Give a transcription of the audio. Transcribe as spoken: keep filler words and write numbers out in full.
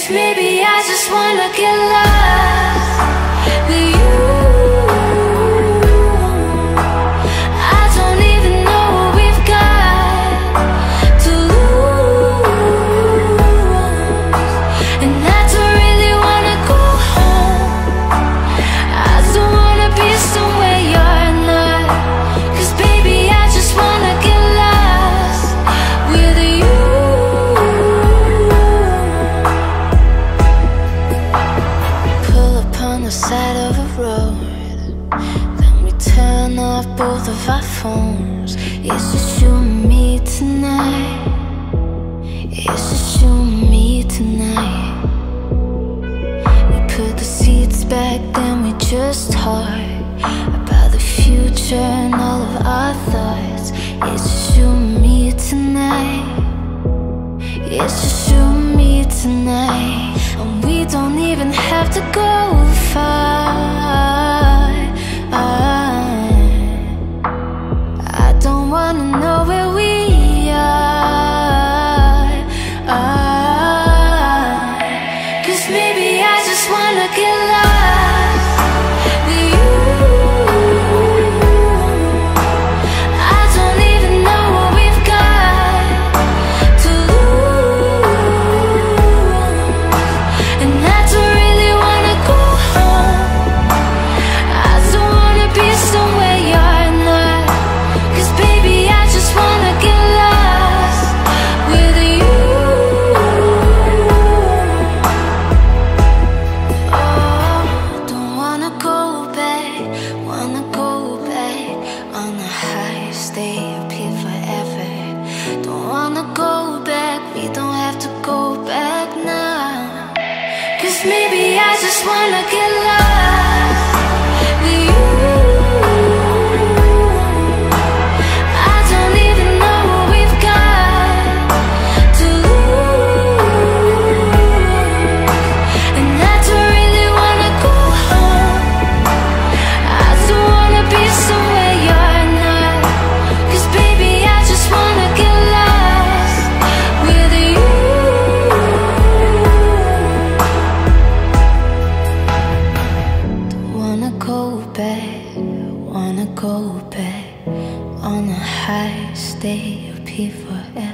guess maybe I just wanna get lost with you. I don't even know what we've got to lose, and I don't really wanna go home. I don't wanna be somewhere you're not, 'cause baby I just wanna get lost with you. Side of a road, then we turn off both of our phones. It's just you and me tonight. It's just you and me tonight. We put the seats back, then we just talk about the future and all of our thoughts. It's just you and me tonight. It's just you and me tonight. And we don't even have to go far. I don't wanna know where we are, 'cause maybe I just wanna get lost with you. I don't even know what we've got to lose, and I don't really wanna go home. I don't wanna be somewhere you're not, 'cause baby I just wanna get lost with you. Oh, don't wanna go back, wanna go back on a high, stay up here forever. Don't wanna go back, we don't have to go back now, 'cause maybe I just wanna get lost with you. I don't even know what we've got to lose, and I don't really wanna go home. I don't wanna be somewhere you're not, 'cause baby I just wanna get lost with you. Wanna go back, wanna go back on a high, stay up here forever.